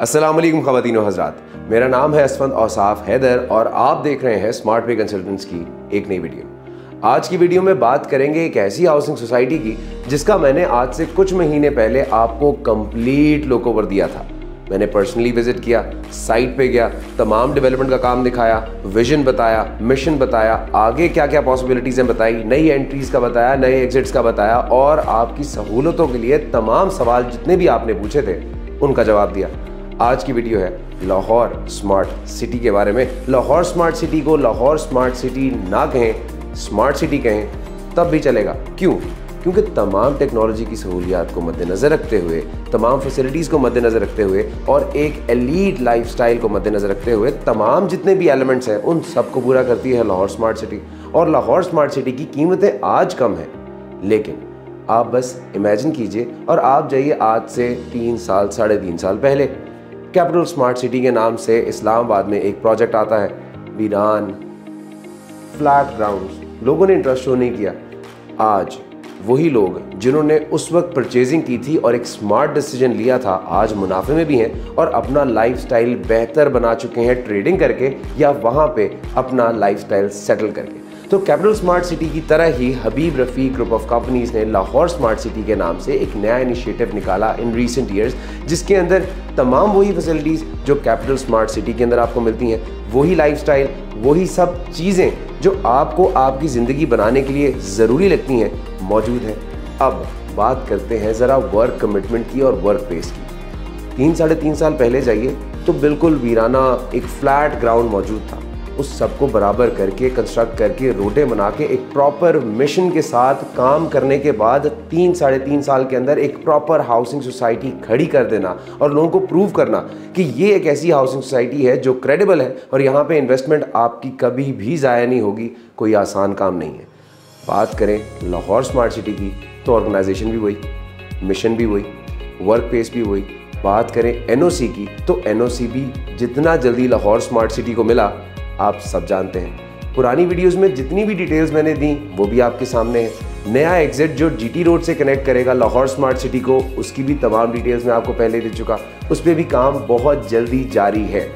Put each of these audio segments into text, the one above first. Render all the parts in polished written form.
अस्सलाम वालेकुम ख़वातीन व हज़रात, मेरा नाम है असफंद औसाफ हैदर और आप देख रहे हैं स्मार्ट पे कंसल्टेंट्स की एक नई वीडियो। आज की वीडियो में बात करेंगे एक ऐसी हाउसिंग सोसाइटी की जिसका मैंने आज से कुछ महीने पहले आपको कंप्लीट लुकओवर दिया था। मैंने पर्सनली विजिट किया, साइट पे गया, तमाम डेवलपमेंट का काम दिखाया, विजन बताया, मिशन बताया, आगे क्या क्या पॉसिबिलिटीज़ हैं बताई, नई एंट्रीज़ का बताया, नए एग्जिट्स का बताया और आपकी सहूलतों के लिए तमाम सवाल जितने भी आपने पूछे थे उनका जवाब दिया। आज की वीडियो है लाहौर स्मार्ट सिटी के बारे में। लाहौर स्मार्ट सिटी को लाहौर स्मार्ट सिटी ना कहें, स्मार्ट सिटी कहें तब भी चलेगा। क्यों? क्योंकि तमाम टेक्नोलॉजी की सहूलियात को मद्देनज़र रखते हुए, तमाम फैसिलिटीज़ को मद्देनज़र रखते हुए और एक एलीट लाइफस्टाइल को मद्देनज़र रखते हुए तमाम जितने भी एलिमेंट्स हैं उन सबको पूरा करती है लाहौर स्मार्ट सिटी। और लाहौर स्मार्ट सिटी की कीमतें आज कम हैं, लेकिन आप बस इमेजिन कीजिए और आप जाइए आज से 3 साल, 3.5 साल पहले कैपिटल स्मार्ट सिटी के नाम से इस्लामाबाद में एक प्रोजेक्ट आता है। वीरान फ्लैट ग्राउंड, लोगों ने इंटरेस्ट शो नहीं किया। आज वही लोग जिन्होंने उस वक्त परचेजिंग की थी और एक स्मार्ट डिसीजन लिया था, आज मुनाफे में भी हैं और अपना लाइफस्टाइल बेहतर बना चुके हैं ट्रेडिंग करके या वहाँ पे अपना लाइफस्टाइल सेटल करके। तो कैपिटल स्मार्ट सिटी की तरह ही Habib Rafi group of companies ने लाहौर स्मार्ट सिटी के नाम से एक नया इनिशिएटिव निकाला इन रीसेंट ईयर्स, जिसके अंदर तमाम वही फैसिलिटीज़ जो कैपिटल स्मार्ट सिटी के अंदर आपको मिलती हैं, वही लाइफस्टाइल, वही सब चीज़ें जो आपको आपकी ज़िंदगी बनाने के लिए ज़रूरी लगती हैं मौजूद हैं। अब बात करते हैं ज़रा वर्क कमिटमेंट की और वर्क पेस की। 3-3.5 साल पहले जाइए तो बिल्कुल वीराना एक फ्लैट ग्राउंड मौजूद था। उस सबको बराबर करके, कंस्ट्रक्ट करके, रोडें बना के, एक प्रॉपर मिशन के साथ काम करने के बाद 3-3.5 साल के अंदर एक प्रॉपर हाउसिंग सोसाइटी खड़ी कर देना और लोगों को प्रूव करना कि ये एक ऐसी हाउसिंग सोसाइटी है जो क्रेडिबल है और यहाँ पे इन्वेस्टमेंट आपकी कभी भी ज़ाया नहीं होगी, कोई आसान काम नहीं है। बात करें लाहौर स्मार्ट सिटी की तो ऑर्गेनाइजेशन भी वही, मिशन भी वही, वर्क प्लेस भी वही। बात करें NOC की तो NOC भी जितना जल्दी लाहौर स्मार्ट सिटी को मिला आप सब जानते हैं। पुरानी वीडियोस में जितनी भी डिटेल्स मैंने दी वो भी आपके सामने है। नया एग्जिट जो GT रोड से कनेक्ट करेगा लाहौर स्मार्ट सिटी को, उसकी भी तमाम डिटेल्स मैं आपको पहले दे चुका, उस पर भी काम बहुत जल्दी जारी है।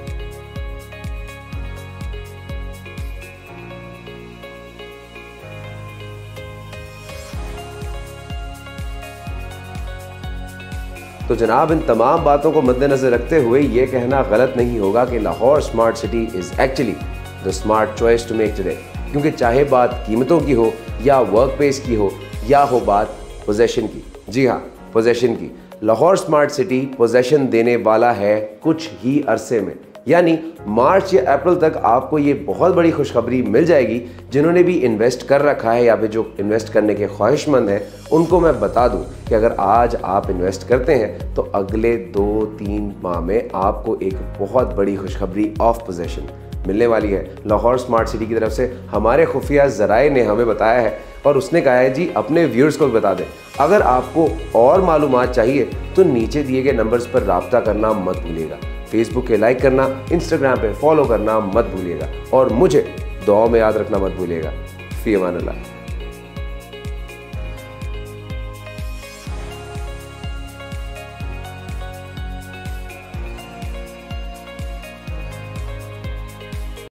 तो जनाब, इन तमाम बातों को मद्देनजर रखते हुए ये कहना गलत नहीं होगा कि Lahore smart city is actually the smart choice to make today, क्योंकि चाहे बात कीमतों की हो या वर्क प्लेस की हो या हो बात पोजेशन की। जी हाँ, पोजेशन की। लाहौर स्मार्ट सिटी पोजेशन देने वाला है कुछ ही अरसे में, यानी मार्च या अप्रैल तक आपको ये बहुत बड़ी खुशखबरी मिल जाएगी। जिन्होंने भी इन्वेस्ट कर रखा है या फिर जो इन्वेस्ट करने के ख्वाहिशमंद हैं उनको मैं बता दूं कि अगर आज आप इन्वेस्ट करते हैं तो अगले 2-3 माह में आपको एक बहुत बड़ी खुशखबरी ऑफ पोजेशन मिलने वाली है। लाहौर स्मार्ट सिटी की तरफ से हमारे खुफिया ज़राए ने हमें बताया है और उसने कहा है जी अपने व्यूअर्स को भी बता दें। अगर आपको और मालूमात चाहिए तो नीचे दिए गए नंबर्स पर रब्ता करना मत भूलिएगा। फेसबुक पे लाइक करना, इंस्टाग्राम पे फॉलो करना मत भूलिएगा और मुझे दुआओं में याद रखना मत भूलिएगा। फी अमान अल्लाह।